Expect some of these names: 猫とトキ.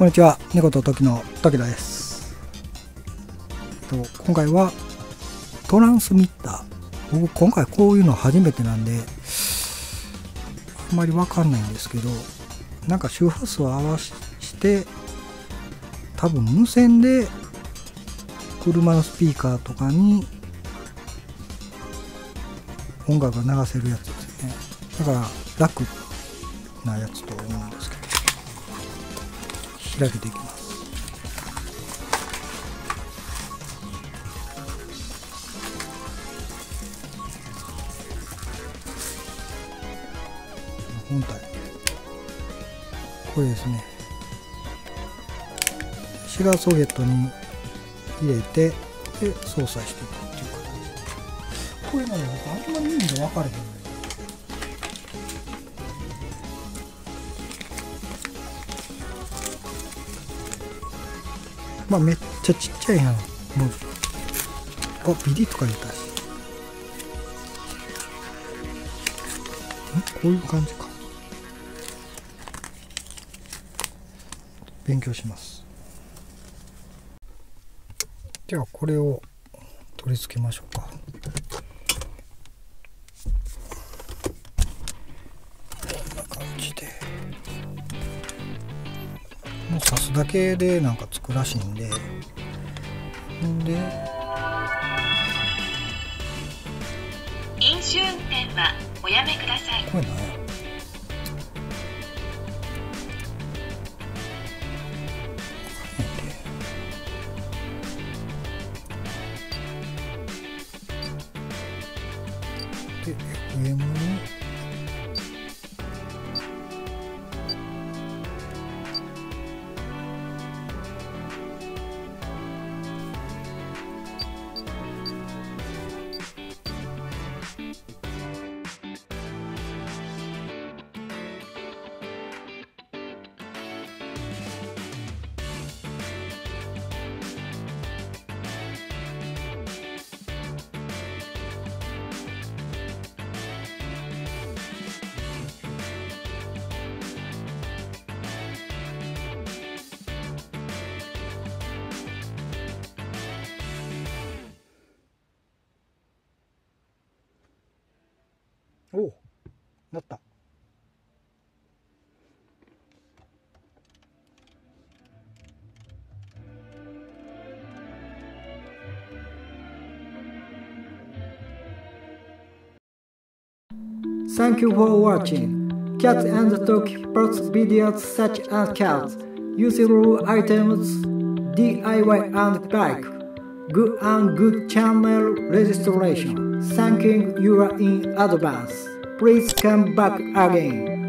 こんにちは、猫と時の時田です。今回はトランスミッター、僕今回こういうの初めてなんであんまりわかんないんですけど、なんか周波数を合わせて多分無線で車のスピーカーとかに音楽が流せるやつですね。だから楽なやつと思うんですけど、開けていきます。本体これですね、シガーソケットに入れてで操作していくっていう形。これね、僕あんまり意味が分かれへん。まあめっちゃちっちゃいやん。もうあビリとか入れたし、こういう感じか。勉強します。ではこれを取り付けましょうか。こんな感じでもう刺すだけでなんかつくらしいんで、飲酒運転はおやめください。これ何や。で、FM におお、なった。Thank you for watching. Cats and the Turkey posts videos such as cats, useful items, DIY and bike. Good and good channel registration. Thanking you in advance. Please come back again.